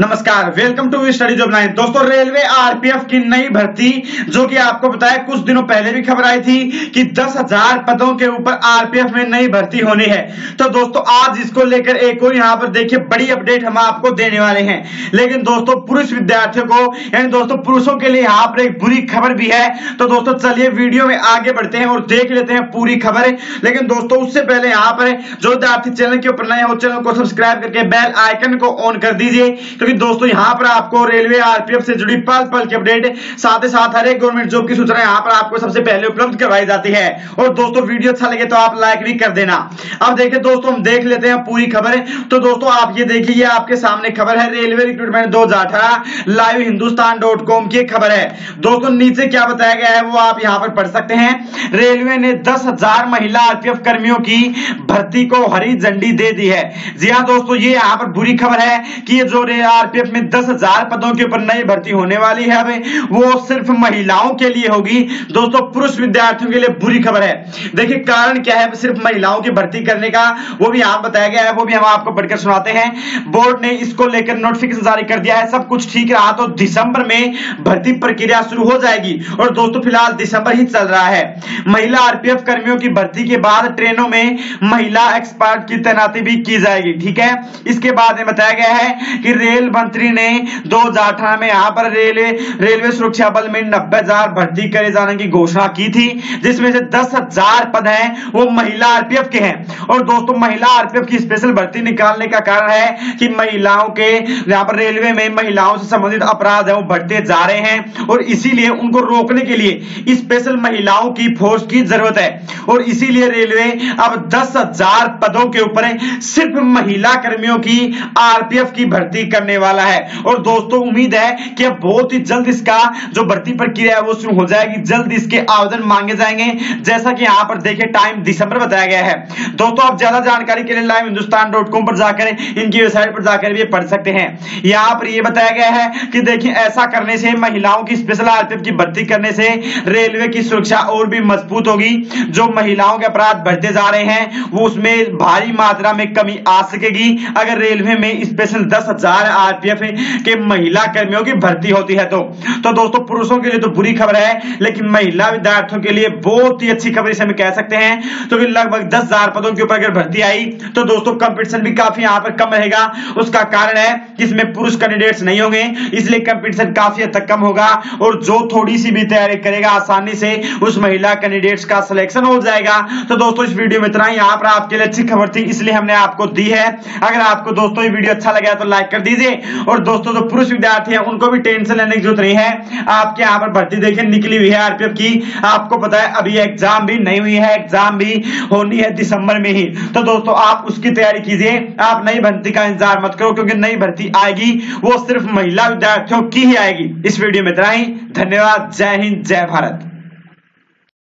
नमस्कार, welcome to study job line. दोस्तों, railway RPF की नई भर्ती, जो कि आपको बताया कुछ दिनों पहले भी खबर आई थी कि 10,000 पदों के ऊपर आरपीएफ में नई भर्ती होनी है। तो दोस्तों, आज इसको लेकर एक और यहाँ पर देखिए बड़ी अपडेट हम आपको देने वाले हैं। लेकिन दोस्तों, पुरुष विद्यार्थियों को यानी दोस्तों पुरुषों के लिए यहाँ पर एक बुरी खबर भी है। तो दोस्तों, चलिए वीडियो में आगे बढ़ते हैं और देख लेते हैं पूरी खबर। लेकिन दोस्तों, उससे पहले यहाँ पर जो विद्यार्थी चैनल के ऊपर नए हो, चैनल को सब्सक्राइब करके बेल आइकन को ऑन कर दीजिए। दोस्तों, यहां पर आपको रेलवे आरपीएफ से जुड़ी पल पल की अपडेट, साथ ही साथ हर एक गवर्नमेंट जॉब की सूचना यहां पर आपको सबसे पहले उपलब्ध करवाई जाती है। और दोस्तों, वीडियो अच्छा लगे तो आप लाइक भी कर देना। अब देखिए दोस्तों, हम देख लेते हैं पूरी खबर। तो दोस्तों, आप ये देखिए, ये आपके सामने खबर है, रेलवे रिक्रूटमेंट 2018 लाइव हिंदुस्तान.com की खबर है। दोस्तों, नीचे क्या बताया गया है वो आप यहाँ पर पढ़ सकते हैं। रेलवे ने 10,000 महिला आरपीएफ कर्मियों की भर्ती को हरी झंडी दे दी है। जी हाँ दोस्तों, ये यहाँ पर बुरी खबर है कि जो आरपीएफ में 10,000 पदों के ऊपर नई भर्ती होने वाली है, वो सिर्फ महिलाओं के लिए होगी। दोस्तों, पुरुष विद्यार्थियों के लिए बुरी खबर है। देखिए, कारण क्या है सिर्फ महिलाओं की भर्ती करने का, वो भी यहां बताया गया है, वो भी हम आपको पढ़कर सुनाते हैं। बोर्ड ने इसको लेकर नोटिफिकेशन जारी कर दिया है। सब कुछ ठीक रहा तो दिसंबर में भर्ती प्रक्रिया शुरू हो जाएगी। और दोस्तों, फिलहाल दिसंबर ही चल रहा है। महिला आरपीएफ कर्मियों की भर्ती के बाद ट्रेनों में महिला एक्सपर्ट की तैनाती भी की जाएगी। ठीक है, इसके बाद में बताया गया है कि रेल मंत्री ने 2018 में यहाँ पर रेलवे सुरक्षा बल में 90,000 भर्ती करे जाने की घोषणा की थी, जिसमें से 10,000 पद हैं वो महिला आरपीएफ के हैं। और दोस्तों, महिला आरपीएफ की स्पेशल भर्ती निकालने का कारण है कि महिलाओं के यहाँ पर रेलवे में महिलाओं से संबंधित अपराध है वो बढ़ते जा रहे हैं, और इसीलिए उनको रोकने के लिए स्पेशल महिलाओं की फोर्स की जरूरत है। और इसीलिए रेलवे अब 10,000 पदों के ऊपर सिर्फ महिला कर्मियों की आरपीएफ की भर्ती करने वाला है। और दोस्तों, उम्मीद है कि अब बहुत ही जल्द इसका जो भर्ती प्रक्रिया है वो शुरू हो जाएगी। जल्द इसके आवेदन मांगे जाएंगे, जैसा कि यहां पर देखिए टाइम दिसंबर बताया गया है। दोस्तों, आप ज्यादा जानकारी के लिए livehindustandoutcom पर जाकर इनकी वेबसाइट पर जाकर भी पढ़ सकते हैं। यहां पर यह बताया गया है कि देखिए, ऐसा करने से महिलाओं की स्पेशल आरपीएफ की भर्ती करने से रेलवे की सुरक्षा और भी मजबूत होगी। जो महिलाओं के अपराध बढ़ते जा रहे हैं वो उसमें भारी मात्रा में कमी आ सकेगी, अगर रेलवे में स्पेशल 10,000 आरपीएफ के महिला कर्मियों की भर्ती होती है। तो दोस्तों, पुरुषों के लिए तो बुरी खबर है, लेकिन महिला विद्यार्थियों के लिए बहुत ही अच्छी खबर इसे हम कह सकते हैं। तो लगभग 10,000 पदों के ऊपर अगर भर्ती आई तो दोस्तों, कंपटीशन भी काफी यहां पर कम रहेगा। उसका कारण है कि इसमें पुरुष कैंडिडेट्स नहीं होंगे, इसलिए कंपटीशन काफी हद तक कम होगा। और जो थोड़ी सी भी तैयारी करेगा, आसानी से उस महिला कैंडिडेट्स का सिलेक्शन हो जाएगा। तो दोस्तों, इस वीडियो में इतना ही। यहाँ पर आपके लिए अच्छी खबर थी, इसलिए हमने आपको दी है। अगर आपको दोस्तों ये वीडियो अच्छा लगा तो लाइक कर दीजिए। और दोस्तों, जो पुरुष विद्यार्थी हैं उनको भी टेंशन लेने की जरूरत नहीं है। आपके यहाँ पर भर्ती देखिए निकली हुई है आरपीएफ की। आपको पता है अभी एग्जाम भी नहीं हुई है, एग्जाम भी होनी है दिसंबर में ही। तो दोस्तों, आप उसकी तैयारी कीजिए। आप नई भर्ती का इंतजार मत करो, क्योंकि नई भर्ती आएगी वो सिर्फ महिला विद्यार्थियों की ही आएगी। इस वीडियो में इतना ही। धन्यवाद। जय हिंद, जय भारत।